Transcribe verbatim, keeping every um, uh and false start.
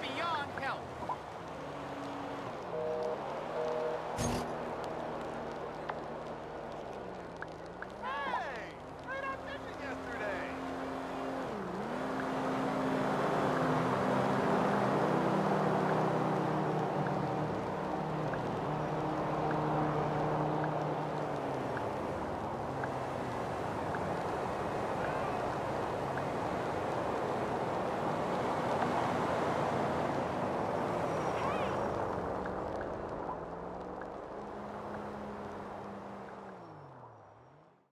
beyond help.